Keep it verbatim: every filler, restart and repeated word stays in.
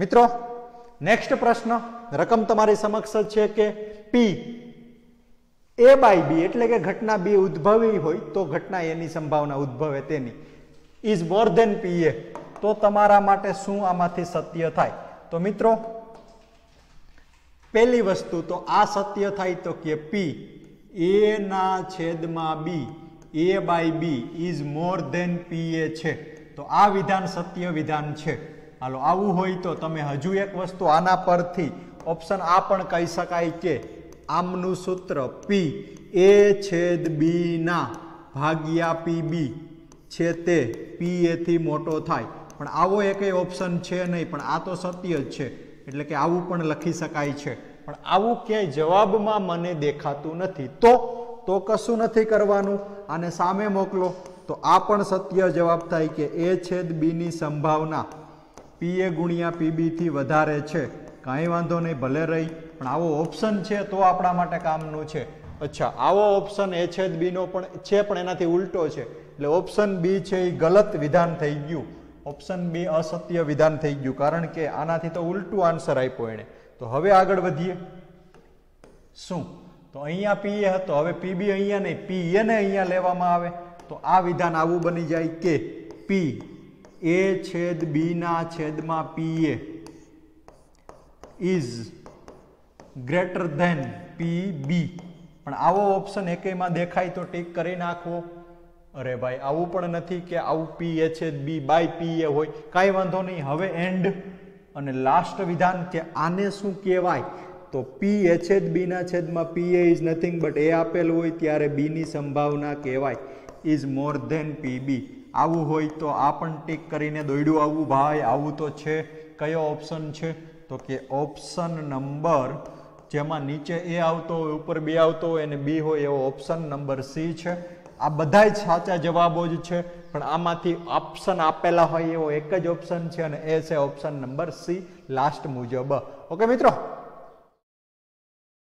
मित्रों नेक्स्ट प्रश्न, रकम तमारी समक्ष छे के पी ए बाय बी એટલે કે ઘટના B ઉદ્ભવી હોય તો ઘટના A ની સંભાવના ઉદ્ભવે તેની is more than P A, તો તમારા માટે શું આમાંથી સત્ય થાય? તો મિત્રો પહેલી વસ્તુ તો આ સત્ય થાય તો કે P A ના છેદમાં B A by B is more than P A છે, તો આ વિધાન સત્ય વિધાન છે। હાલો આવું હોય તો તમે હજુ એક વસ્તુ આના પરથી ઓપ્શન આ પણ કહી શકાય કે आमनु सूत्र पी ए छेद बी ना भाग्या पी बी छे ते पी ए थी मोटो थाय, पण आवो एके ऑप्शन छे नहीं, पण आ तो सत्य ज छे एटले के आवुं पण लखी शकाय छे, पण आवुं के जवाब मां मने देखातुं नथी। तो तो कशुं नथी करवानुं, आने सामे मोकलो तो आ पण सत्य जवाब थाय के ए छेद बी नी संभावना पी ए गुणिया पी बी थी वधारे छे। काई वांधो नहीं, भले रही, पण आवो ऑप्शन छे तो आपणा माटे कामनुं छे। अच्छा, आवो ऑप्शन ए छेद बी नो पण छे, पण एनाथी उल्टो छे, एटले ऑप्शन बी छे ई गलत विधान थई गयुं, ऑप्शन बी असत्य विधान थई गयुं, कारण के आनाथी तो उल्टो आंसर आप्यो एणे। तो हवे आगळ वधीए, शुं तो अहींया पी ए हतो, हवे पी बी अहींया नहीं, पी ए ने अहींया लेवामां आवे, तो आ विधान आवुं बनी जाय के पी ए छेद बी ना छेदमां P A is greater than P B। पण आवो ऑप्शन एके मां देखाय तो टिक करी नाखो। अरे भाई आवुं पण नथी के आवुं P A छेद B by P A होय, काई वांधो नहीं। हवे एंड अने लास्ट विधान के आने शुं कहेवाय, तो P A छेद B ना छेदमां P A is nothing but A आपेल होय त्यारे B नी संभावना कहेवाय is more than P B। आवुं होय तो आ पण टिक करीने दोड्યું। आवुं भाई आवुं तो छे, कयो ऑप्शन छे? तो के ऑप्शन नंबर जेमा नीचे ए आवतो होय, ऊपर बी आवतो होय अने बी होय एवो ऑप्शन नंबर सी छे। आ बधाय साचा जवाबो ज छे, पण आमांथी ऑप्शन आपेला होय एवो एक ज ऑप्शन छे अने ए छे ऑप्शन नंबर सी लास्ट मुजब। ओके मित्रों।